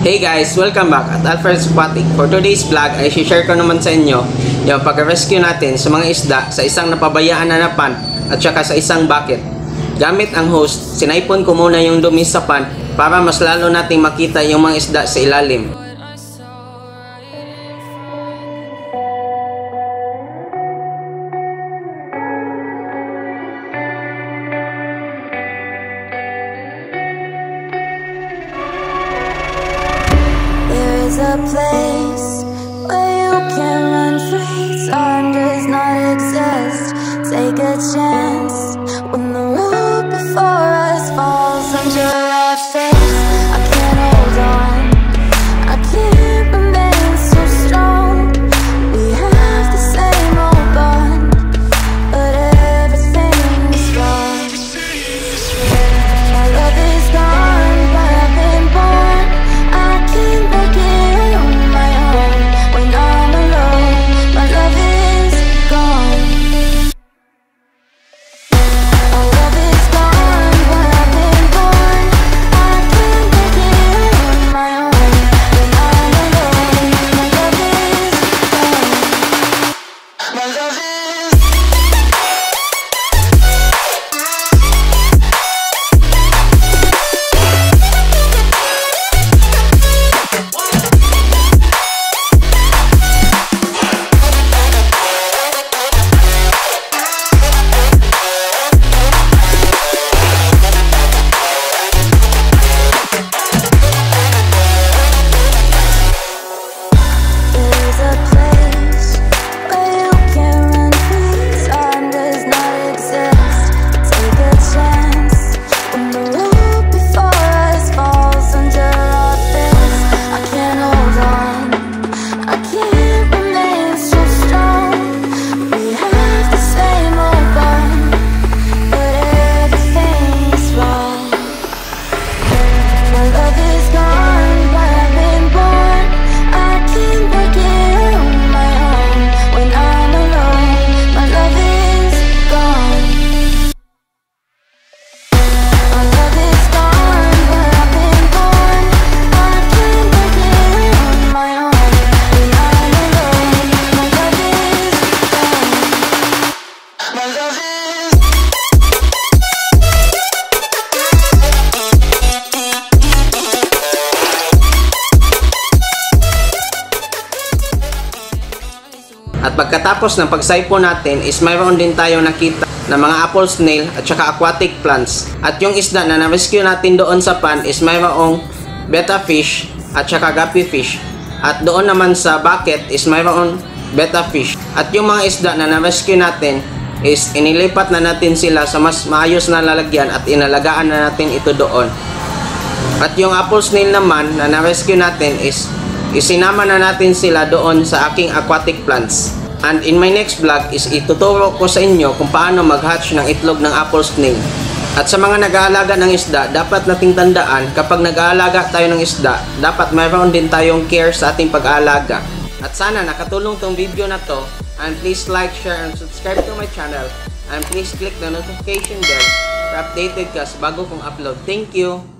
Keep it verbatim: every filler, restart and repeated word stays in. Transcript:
Hey guys! Welcome back at Alfred's Aquatic. For today's vlog ay share ko naman sa inyo yung pag-rescue natin sa mga isda sa isang napabayaan na napan at saka sa isang bucket. Gamit ang host, sinaipon ko muna yung dumi sa pan para mas lalo nating makita yung mga isda sa ilalim. A place where you can run free. Time does not exist. Take a chance when the road before us falls under our face. I can't hold on. I can't remain so strong. We have the same old bond, but everything's wrong. My love is gone, but I've been born. I can't make it. At pagkatapos ng pagsaipon natin is mayroon din tayo nakita na mga apple snail at saka aquatic plants. At yung isda na na-rescue natin doon sa pan is mayroong betta fish at saka guppy fish. At doon naman sa bucket is mayroong betta fish. At yung mga isda na na-rescue natin is inilipat na natin sila sa mas maayos na lalagyan at inalagaan na natin ito doon. At yung apple snail naman na na-rescue natin is isinama na natin sila doon sa aking aquatic plants. And in my next vlog is ituturo ko sa inyo kung paano mag-hatch ng itlog ng apple snail. At sa mga nag-aalaga ng isda, dapat nating tandaan kapag nag-aalaga tayo ng isda, dapat mayroon din tayong care sa ating pag-aalaga. At sana nakatulong tong video na to, and please like, share, and subscribe to my channel, and please click the notification bell para updated ka sa bago kong upload. Thank you!